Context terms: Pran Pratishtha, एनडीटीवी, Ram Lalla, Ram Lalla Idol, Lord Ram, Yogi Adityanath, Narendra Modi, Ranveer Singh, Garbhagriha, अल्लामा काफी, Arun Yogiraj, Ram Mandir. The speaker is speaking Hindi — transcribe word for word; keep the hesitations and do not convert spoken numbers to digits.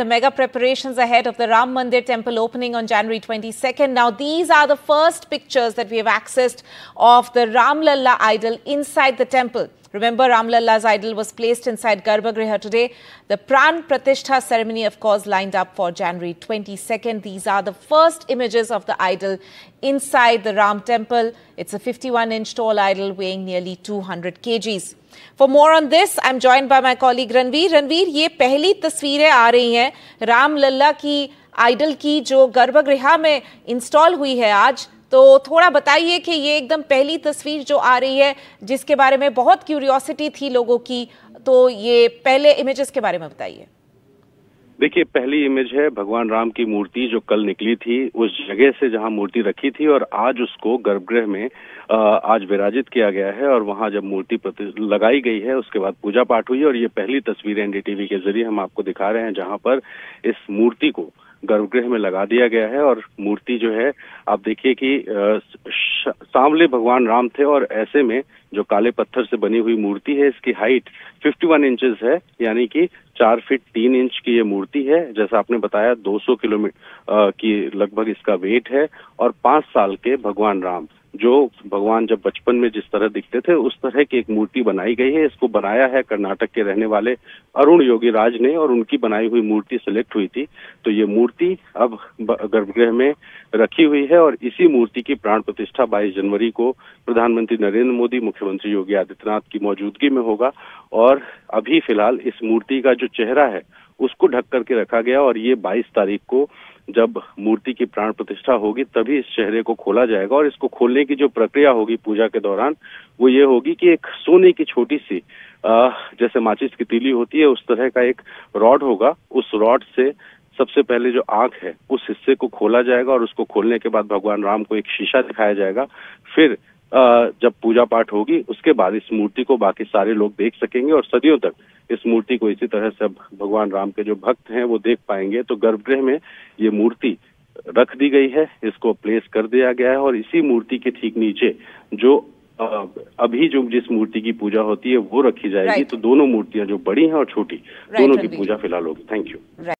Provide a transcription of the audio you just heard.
The mega preparations ahead of the Ram Mandir temple opening on January twenty-second. Now, these are the first pictures that we have accessed of the Ram Lalla idol inside the temple. Remember, Ram Lalla's idol was placed inside Garbhagriha today. The Pran Pratishtha ceremony, of course, lined up for January twenty-second. These are the first images of the idol inside the Ram temple. It's a fifty-one inch tall idol weighing nearly two hundred kilograms. For more on this, I'm joined by my colleague Ranveer. Ranveer, ये पहली तस्वीरें आ रही हैं राम लल्ला की आइडल की जो गर्भगृह में इंस्टॉल हुई है आज, तो थोड़ा बताइए कि ये एकदम पहली तस्वीर जो आ रही है जिसके बारे में बहुत क्यूरियोसिटी थी लोगों की, तो ये पहले इमेजेस के बारे में बताइए। देखिए, पहली इमेज है भगवान राम की मूर्ति जो कल निकली थी उस जगह से जहां मूर्ति रखी थी और आज उसको गर्भगृह में आज विराजित किया गया है और वहां जब मूर्ति लगाई गई है उसके बाद पूजा पाठ हुई और ये पहली तस्वीर एनडीटीवी के जरिए हम आपको दिखा रहे हैं जहां पर इस मूर्ति को गर्भगृह में लगा दिया गया है और मूर्ति जो है आप देखिए कि सांवले भगवान राम थे और ऐसे में जो काले पत्थर से बनी हुई मूर्ति है इसकी हाइट इक्यावन इंचेस है, यानी कि चार फीट तीन इंच की ये मूर्ति है। जैसा आपने बताया दो सौ किलोमीटर की लगभग इसका वेट है और पांच साल के भगवान राम जो भगवान जब बचपन में जिस तरह दिखते थे उस तरह की एक मूर्ति बनाई गई है। इसको बनाया है कर्नाटक के रहने वाले अरुण योगीराज ने और उनकी बनाई हुई मूर्ति सेलेक्ट हुई थी, तो ये मूर्ति अब गर्भगृह में रखी हुई है और इसी मूर्ति की प्राण प्रतिष्ठा बाईस जनवरी को प्रधानमंत्री नरेंद्र मोदी, मुख्यमंत्री योगी आदित्यनाथ की मौजूदगी में होगा। और अभी फिलहाल इस मूर्ति का जो चेहरा है उसको ढक करके रखा गया और ये बाईस तारीख को जब मूर्ति की प्राण प्रतिष्ठा होगी तभी इस चेहरे को खोला जाएगा और इसको खोलने की जो प्रक्रिया होगी पूजा के दौरान वो ये होगी कि एक सोने की छोटी सी जैसे माचिस की तीली होती है उस तरह का एक रॉड होगा, उस रॉड से सबसे पहले जो आंख है उस हिस्से को खोला जाएगा और उसको खोलने के बाद भगवान राम को एक शीशा दिखाया जाएगा। फिर जब पूजा पाठ होगी उसके बाद इस मूर्ति को बाकी सारे लोग देख सकेंगे और सदियों तक इस मूर्ति को इसी तरह से भगवान राम के जो भक्त हैं वो देख पाएंगे। तो गर्भगृह में ये मूर्ति रख दी गई है, इसको प्लेस कर दिया गया है और इसी मूर्ति के ठीक नीचे जो अभी जो जिस मूर्ति की पूजा होती है वो रखी जाएगी। तो दोनों मूर्तियां जो बड़ी हैं और छोटी दोनों की पूजा फिलहाल होगी। Thank you.